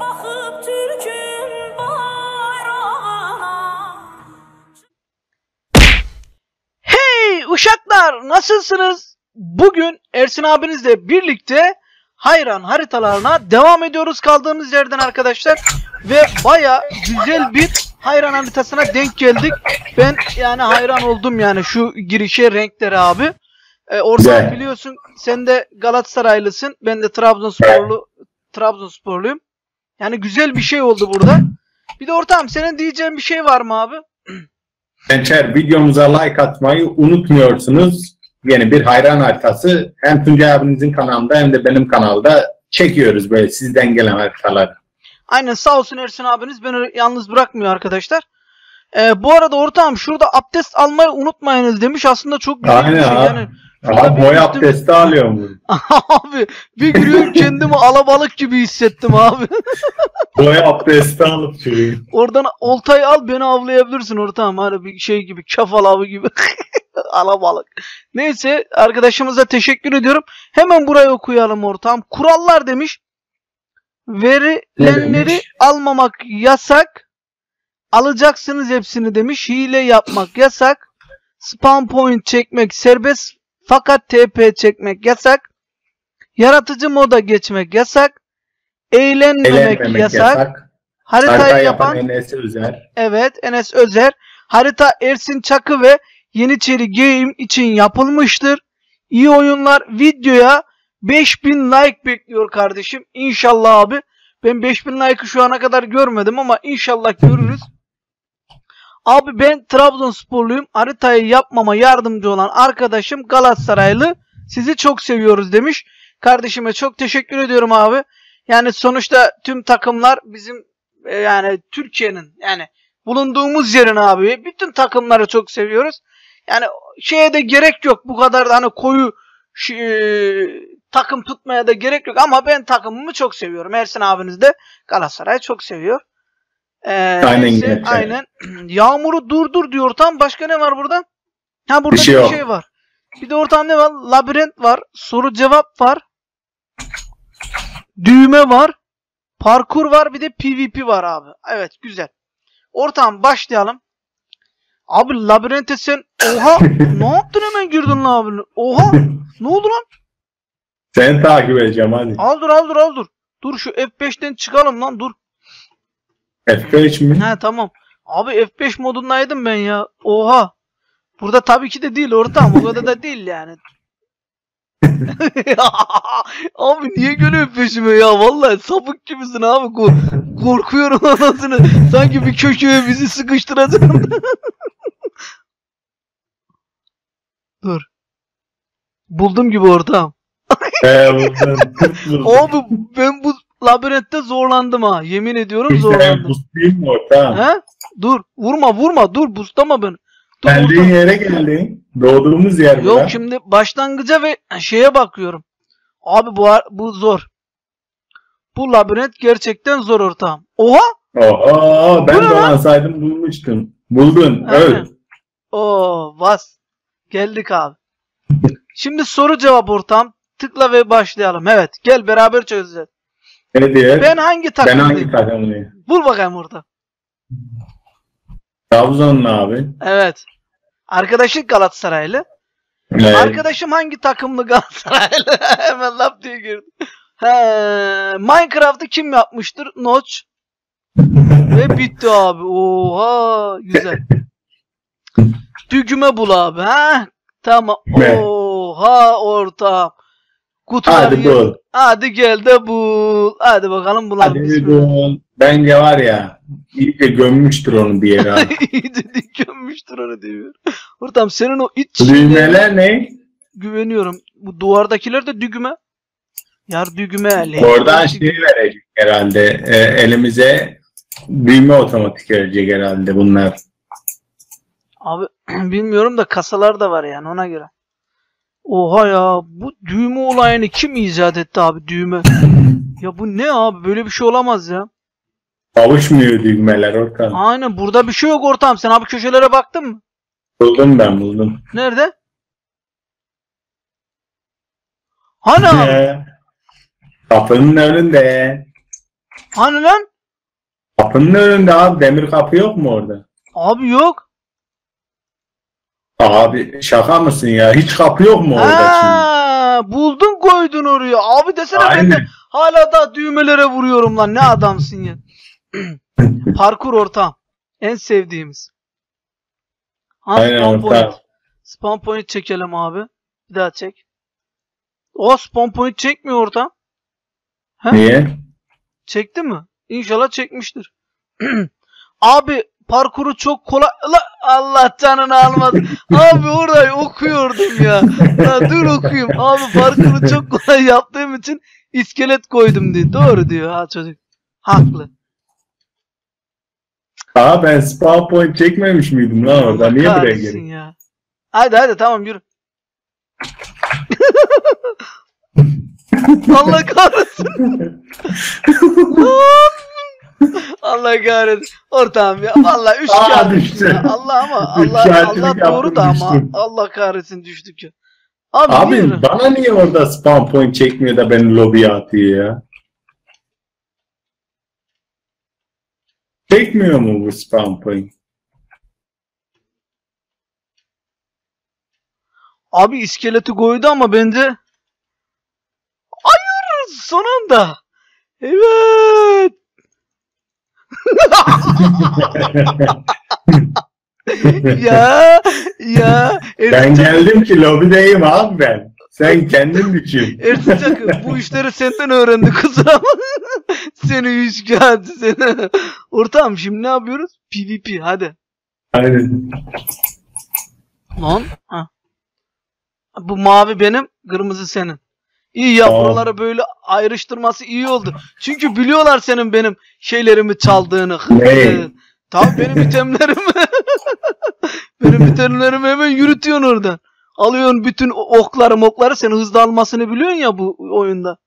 bakıp Türk'ün bayrağına. Hey uşaklar, nasılsınız? Bugün Ersin abinizle birlikte hayran haritalarına devam ediyoruz kaldığımız yerden arkadaşlar. Ve baya güzel bir hayran haritasına denk geldik. Ben yani hayran oldum yani şu girişe, renkleri abi. Orada biliyorsun sen de Galatasaraylısın. Ben de Trabzonsporluyum. Yani güzel bir şey oldu burada. Bir de ortağım, senin diyeceğin bir şey var mı abi? Gençler, videomuza like atmayı unutmuyorsunuz. Yeni bir hayran haritası hem Tuncay abinizin kanalında hem de benim kanalda çekiyoruz böyle sizden gelen haritaları. Aynen, sağ olsun Ersin abiniz beni yalnız bırakmıyor arkadaşlar. Bu arada ortağım, şurada abdest almayı unutmayınız demiş. Aslında çok güzel bir şey yani. Abi boy abdesti alıyorum. Abi bir gülüyorum, kendimi alabalık gibi hissettim abi. Boy abdesti alıp şöyle. Oradan oltayı al, beni avlayabilirsin ortağım. Hani bir şey gibi, çafal avı gibi. Alabalık. Neyse, arkadaşımıza teşekkür ediyorum. Hemen burayı okuyalım ortağım. Kurallar demiş. Verilenleri almamak yasak. Alacaksınız hepsini demiş. Hile yapmak yasak. Spam point çekmek serbest. Fakat TP çekmek yasak. Yaratıcı moda geçmek yasak. Eğlenmemek yasak. Haritayı yapan Enes Özer. Evet, Enes Özer. Harita Ersin Çakı ve Yeniçeri Game için yapılmıştır. İyi oyunlar. Videoya 5000 like bekliyor kardeşim. İnşallah abi. Ben 5000 like'ı şu ana kadar görmedim ama inşallah görürüz. Abi ben Trabzonsporluyum. Haritayı yapmama yardımcı olan arkadaşım Galatasaraylı. Sizi çok seviyoruz demiş. Kardeşime çok teşekkür ediyorum abi. Yani sonuçta tüm takımlar bizim yani Türkiye'nin yani bulunduğumuz yerin abi. Bütün takımları çok seviyoruz. Yani şeye de gerek yok. Bu kadar da hani koyu takım tutmaya da gerek yok. Ama ben takımımı çok seviyorum. Ersin abiniz de Galatasaray'ı çok seviyor. Aynen. Yağmuru durdur diyor ortam. Başka ne var burada? Ha, burada bir şey var. Bir de ortam ne var? Labirent var. Soru cevap var. Düğme var. Parkur var. Bir de PvP var abi. Evet, güzel. Ortam başlayalım. Abi labirente sen oha ne yaptın, hemen girdin labirente. Oha ne oldu lan? Seni takip edeceğim hadi. Al dur. Dur şu F5'ten çıkalım lan, dur. F5 mi? Ha tamam. Abi F5 modundaydım ben ya. Oha. Burada tabii ki de değil ortam. O kadar da değil yani. Abi niye gülüyor peşime ya? Vallahi sapık gibisin abi. Korkuyorum anasını. Sanki bir köşeye bizi sıkıştıracaksın. Dur. Buldum gibi ortam. Abi ben bu labirentte zorlandım ha. Yemin ediyorum zorlandım. Bustayım mı ortam? He? Dur. Vurma. Dur. Bustama beni. Geldiğin yere geldin. Doğduğumuz yer. Yok bura. Şimdi başlangıca ve şeye bakıyorum. Abi bu zor. Bu labirent gerçekten zor ortam. Oha! Oha! Ben dolansaydım bulmuştum. Buldun. Evet. Oo, vas. Geldik abi. Şimdi soru cevap ortam. Tıkla ve başlayalım. Evet. Gel beraber çözeceğiz. Ben hangi takımdayım? Bul bakayım orada. Trabzonlu abi. Evet. Arkadaşım Galatasaraylı. Evet. Arkadaşım hangi takımlı Galatasaraylı? Hemen laf diye girdi. Minecraft'ı kim yapmıştır? Notch. Ve bitti abi. Oha. Güzel. Düğme bul abi. Ha? Tamam. Oha ortam. Hadi bul. Hadi gel de bul. Hadi bakalım bulalım. Hadi bul. Bence var ya, iyice gömmüştür onu bir yere. İyice gömmüştür onu diyor. Ortam senin o iç. Düğmeler ne? Güveniyorum. Bu duvardakiler de düğme. Yar düğme. Oradan şey verecek herhalde. Elimize düğme otomatik verecek herhalde bunlar. Abi bilmiyorum da kasalar da var yani ona göre. Oha ya, bu düğme olayını kim icat etti abi, düğme? Ya bu ne abi, böyle bir şey olamaz ya. Kavuşmuyor düğmeler ortam. Aynen, burada bir şey yok ortam. Sen abi köşelere baktın mı? Buldum. Nerede? Hani abi? Kapının önünde. Hani lan? Kapının önünde abi, demir kapı yok mu orada? Abi yok. Abi şaka mısın ya? Hiç kapı yok mu orada şimdi? Buldun koydun oraya. Abi desene aynen. Ben de hala da düğmelere vuruyorum lan. Ne adamsın ya. Parkur ortam. En sevdiğimiz. Aynen ortam. Spawn point çekelim abi. Bir daha çek. O spawn point çekmiyor ortam. He? Niye? Çekti mi? İnşallah çekmiştir. Abi parkuru çok kolay. Allah canını almadı. Abi orayı okuyordum ya. Ya dur okuyayım. Abi parkuru çok kolay yaptığım için iskelet koydum diye. Doğru diyor ha çocuk. Haklı. Aa ben spawn point çekmemiş miydim lan orada? Niye buraya geldim? Hadi hadi tamam yürü. Allah kahretsin. Allah kahretsin. Ortağım ya. Vallahi üç kağıt. Allah ama Allah doğru da ama Allah kahretsin düştük ya. Abi bana niye orada spawn point çekmiyor da beni lobiye atıyor ya? Çekmiyor mu bu spawn point? Abi iskeleti koydu ama bence... Hayır! Sonunda! Evet! ya! Ben geldim ki lobideyim abi ben. Sen kendin biçim. Ersin Çakı bu işleri senden öğrendi kızım. Seni yüz kağıdı seni. Ortam şimdi ne yapıyoruz? PvP hadi. Aynen. Lan? Ha. Bu mavi benim, kırmızı senin. İyi ya, buraları böyle ayrıştırması iyi oldu. Çünkü biliyorlar senin benim şeylerimi çaldığını. Ne? Tabii benim itemlerimi. Benim itemlerimi hemen yürütüyorsun oradan. Alıyorsun bütün okları senin hızlı almasını biliyorsun ya bu oyunda.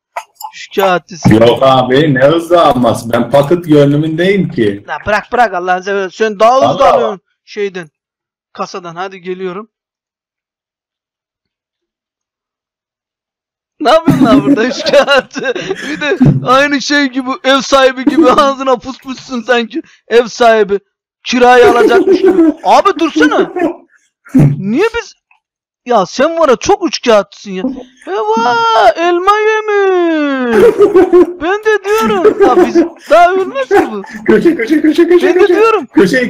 Şikayetçisin. Yok abi ne hızlı alması, ben paket gönlümündeyim ki. La bırak Allah'ını seversen. Sen daha hızlı alıyorsun şeyden. Kasadan hadi geliyorum. Ne yapıyorsun lan burada üç kağıtçı? Bir de aynı şey gibi ev sahibi gibi ağzına pusmuşsun sanki. Ev sahibi kirayı alacakmış gibi. Abi dursana. Niye biz... Ya sen var ya çok üç kağıtçısın ya. Eva elma yemiş. Ben de diyorum. Ya biz daha ölmez mi bu? Köşe. Ben de diyorum. Köşe.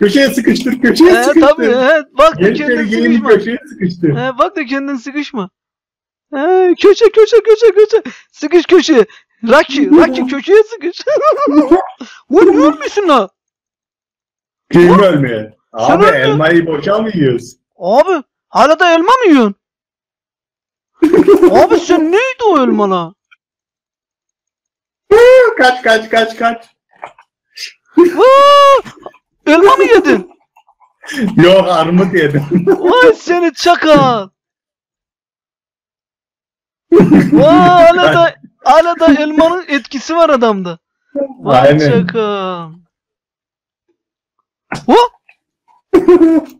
Köşeye sıkıştır, köşeye sıkıştır. Tabii, bak da kendin sıkışma. Bak da kendin sıkışma. Köşe. Sıkış köşeye. Raki köşeye sıkış. Ne ölmüşsün lan? Kim ölmüyor? Abi elmayı boşa mı yiyorsun? Abi hala da elma mı yiyorsun? Abi sen neydi o elma lan? Kaç. Elma mı yedin? Yok armut yedim. Vay seni çakal. Vay hala da elmanın etkisi var adamda. Vay çakal. Oh!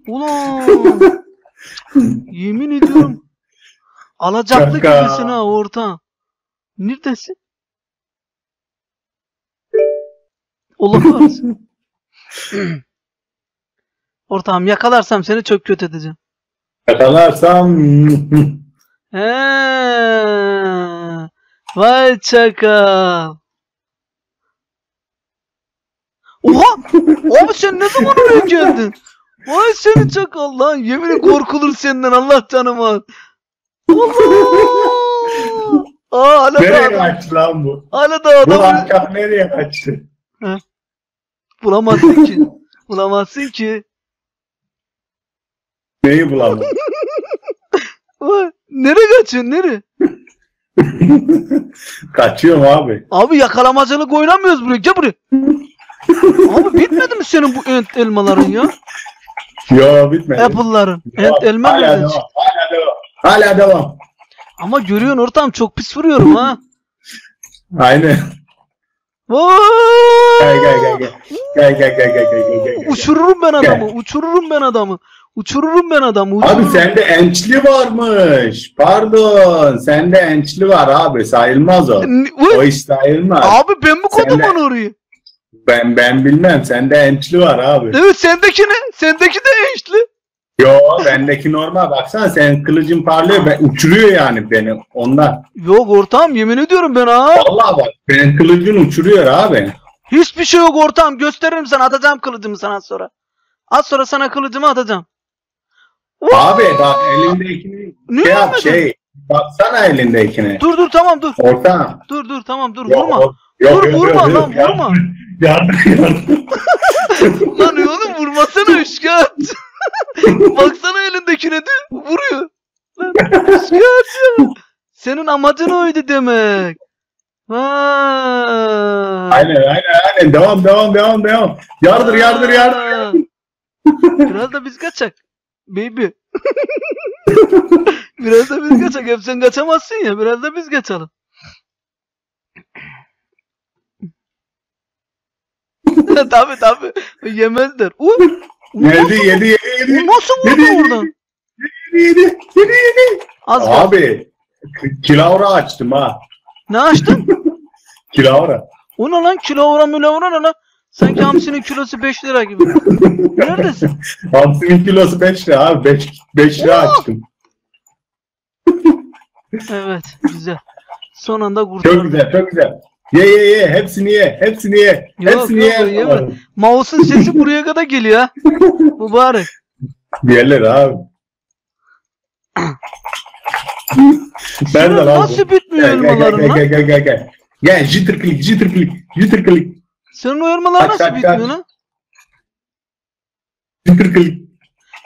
Ulan. Yemin ediyorum. Alacaklı gibisin ha orta. Neredesin? Olamaz. Ortağım yakalarsam seni çok kötü edeceğim. Yakalarsam. Vay çakal. Oha! Abi sen ne zaman oraya geldin? Vay seni çakal lan. Yemin korkulur senden Allah canıma. Allah! Nereye kaçtı lan bu? Hala da adam. Bu ancak nereye kaçtı? Bulamazsın ki. Bulamazsın ki. Neyi bulamazsın? Nereye kaçıyorsun? Nereye? Kaçıyorum abi. Abi yakalamacılık oynamıyoruz buraya. Gel buraya. Abi bitmedi mi senin bu ent elmaların ya? Yo bitmedi. Apple'ların. Ent elma nereden çıktı? Hala devam. Ama görüyorsun ortam çok pis vuruyorum ha. Aynen. Gel. Uçururum ben adamı. Uçururum ben adamı. Uçururum. Abi sende ençli varmış. Pardon. Sende ençli var abi. Sayılmaz o. O iş sayılmaz. Abi ben mi koydum onu oraya? Ben bilmem. Sende ençli var abi. Evet sendeki ne? Sendeki de ençli. Yo bendeki normal. Baksana sen kılıcın parlıyor. Ben, uçuruyor yani beni. Ondan. Yok ortağım yemin ediyorum ben abi. Vallahi bak. Benim kılıcın uçuruyor abi. Hiçbir şey yok ortağım. Gösteririm sana. Atacağım kılıcımı sana az sonra. Az sonra sana kılıcımı atacağım. Abi bak elindekini şey yap şey. Baksana elindekini. Dur dur tamam dur. Orta. Dur dur tamam dur vurma. Vurma lan vurma. Yardım. Lan oğlum vurmasana ışkat. Baksana elindekine de vuruyor. Lan ışkat. Senin amacın oydu demek. Vay. Aynen devam. Yardır. Biraz da biz kaçak. Baby. Biraz da biz kaçak. Hep sen kaçamazsın ya. Biraz da biz kaçalım. Tabii. Yemezler. Yedi. Nasıl vurdu oradan? Yedi. Abi. Kilavra açtım ha. Ne açtın? Kilavra. O ne lan? Kilavra lan? Sanki hamsinin kilosu 5 lira gibi. Neredesin? Hamsinin kilosu 5 lira abi. 5 lira açtım. Evet. Güzel. Son anda kurtardım. Çok güzel. Ye. Hepsini ye. Hepsini ye. Mouse'un sesi buraya kadar geliyor ha. Mübarek. Diğerler abi. Şurada nasıl bitmiyor elmaların lan? Gel. Gel jitter click. Senin o yormalar nasıl bitmiyor lan?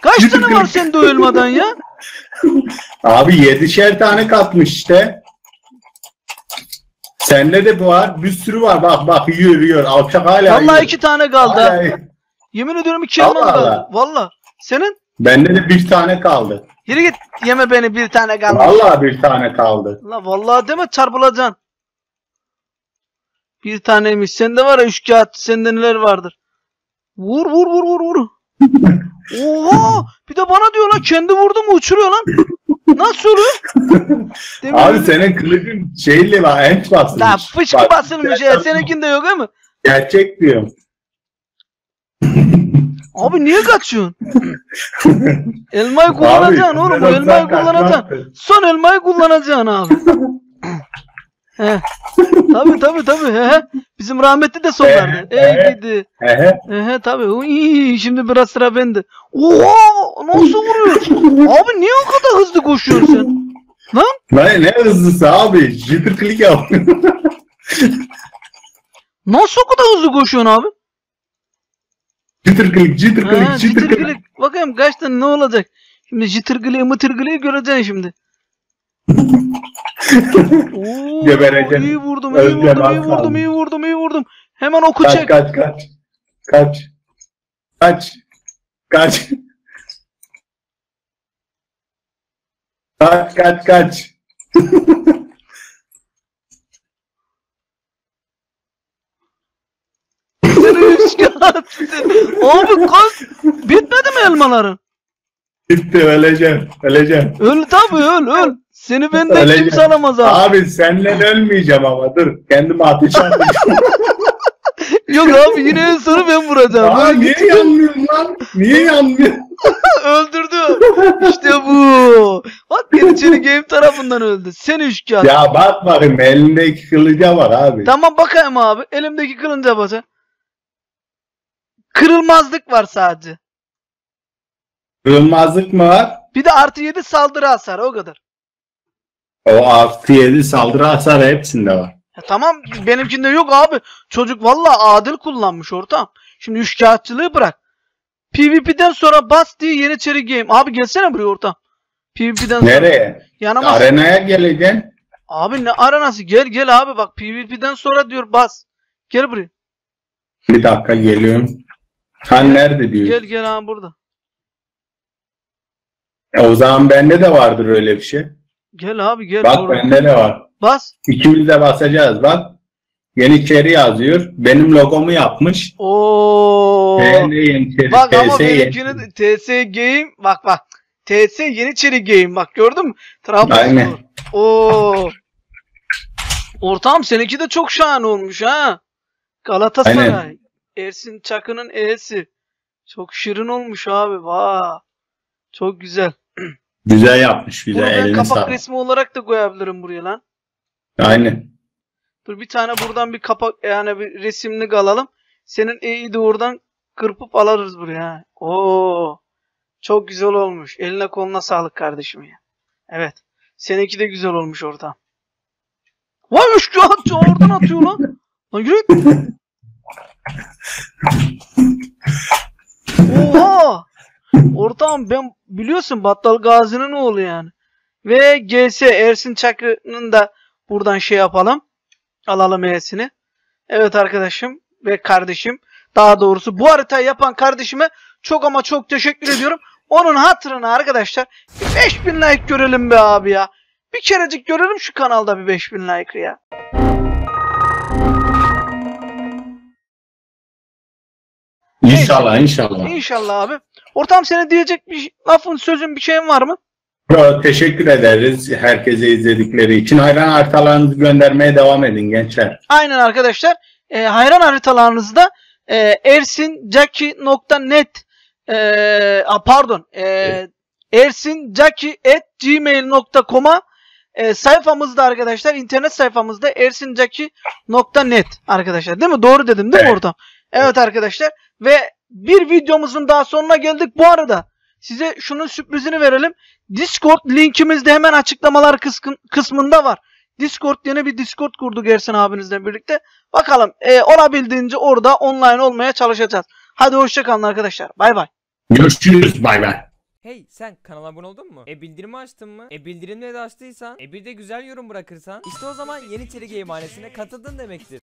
Kaç tane var sende o yormadan ya? Abi 7'şer tane katmış işte. Sende de bu var. Bir sürü var. Bak yürüyor. Alçak hala. Vallahi 2 tane kaldı. Yemin ediyorum 2 tane kaldı. Vallahi. Senin? Bende de 1 tane kaldı. Yürü git. Yeme beni 1 tane kaldı. Vallahi 1 tane kaldı. La vallahi deme çarpılacaksın. 1 taneymiş. Sende var ya 3 kağıt. Sende neler vardır? Vur. Oha! Bir de bana diyor lan kendi vurdu mu uçuruyor lan. Nasıl oluyor? Abi senin kılıcın şeyle var. Enç basılmış. La fışkı basılmış ya. Seninkinde yok ama. Gerçek diyorum. Abi niye kaçıyorsun? Elmayı kullanacaksın abi, oğlum. Elmayı kullanacaksın. Son elmayı kullanacaksın abi. Tabii. He. Bizim rahmetli de solardı. Gidi. Tabii. Şimdi biraz sıra bende. Oha! Nasıl vuruyorsun? Abi niye o kadar hızlı koşuyorsun sen? Lan? Ne hızlısı abi? Jitter click yap. Nasıl o kadar hızlı koşuyorsun abi? Jitter click. Bakayım kaç tane ne olacak? Şimdi jitter click'i göreceksin şimdi. Oo, gebereceğim. İyi vurdum. Hemen oku çek. Kaç. Abi kaç. Bitmedi mi elmaların? Bitti, öleceğim. Öl tabii, öl. Seni benden kimse alamaz abi. Abi seninle ölmeyeceğim ama dur. Kendimi ateşe atacağım. Yok abi yine en sonu ben vuracağım. Abi niye yanmıyorsun lan? Niye yanmıyorsun? Öldürdü. İşte bu. Bak Yeniçeri Game tarafından öldü. Sen üçkağıt. Ya bak bakayım elindeki kılıca var abi. Tamam bakayım abi. Elimdeki kılıca bak. Kırılmazlık var sadece. Kırılmazlık mı var? Bir de artı 7 saldırı hasarı o kadar. O artı 7 saldırı hasarı hepsinde var. Ya tamam benimkinde yok abi. Çocuk vallahi adil kullanmış ortam. Şimdi üçkağıtçılığı bırak. PvP'den sonra bas diye Yeniçeri Game. Abi gelsene buraya ortam. PvP'den sonra. Nereye? Yanamaz. Arenaya geleceksin. Abi ne arenası? Gel abi bak PvP'den sonra diyor bas. Gel buraya. Bir dakika geliyorum. Sen nerede diyor? Gel abi burada. O zaman bende de vardır öyle bir şey. Gel abi gel. Bak bende ne var? Bas. İkimiz de basacağız bak. Yeniçeri yazıyor. Benim logomu yapmış. Ooo. Yeniçeri. Bak ama benimkinin TS Game. Bak bak. TS Yeniçeri Game. Bak gördün mü? Trabzonspur. Ooo. Ortam seninki de çok şahane olmuş ha. Galatasaray. Aynen. Ersin Çakı'nın E'si. Çok şirin olmuş abi. Vaa. Çok güzel. Güzel yapmış. Güzel. Bunu ben kapak resmi olarak da koyabilirim buraya lan. Aynen. Dur bir tane buradan bir kapak yani bir resimlik alalım. Senin E'yi de oradan kırpıp alırız buraya. Oo. Çok güzel olmuş. Eline koluna sağlık kardeşim ya. Evet. Seninki de güzel olmuş orada. Vay şu atçı oradan atıyor lan. Lan yürü. Oha. Ortam ben biliyorsun Battal Gazi'nin oğlu yani. Ve GS Ersin Çakı'nın da buradan şey yapalım. Alalım E'sini. Evet arkadaşım ve kardeşim. Daha doğrusu bu haritayı yapan kardeşime çok ama çok teşekkür ediyorum. Onun hatırına arkadaşlar 5000 like görelim be abi ya. Bir kerecik görelim şu kanalda bir 5000 like ya. İnşallah inşallah. İnşallah abi. Ortam sana diyecek bir lafın sözün bir şeyin var mı? Teşekkür ederiz herkese izledikleri için. Hayran haritalarınızı göndermeye devam edin gençler. Aynen arkadaşlar. Hayran haritalarınızı da ersincaki.net pardon ersincaki@gmail.com'a sayfamızda arkadaşlar internet sayfamızda ersincaki.net arkadaşlar değil mi? Doğru dedim değil mi ortam? Evet arkadaşlar ve bir videomuzun daha sonuna geldik. Bu arada size şunun sürprizini verelim. Discord linkimiz de hemen açıklamalar kısmında var. Discord yeni bir Discord kurduk Ersin abinizle birlikte. Bakalım olabildiğince orada online olmaya çalışacağız. Hadi hoşçakalın arkadaşlar. Bay bay. Görüşürüz. Bay bay. Hey sen kanala abone oldun mu? Bildirimi açtın mı? Bildirimleri de açtıysan bir de güzel yorum bırakırsan işte o zaman Yeniçeri Game ailesine katıldın demektir.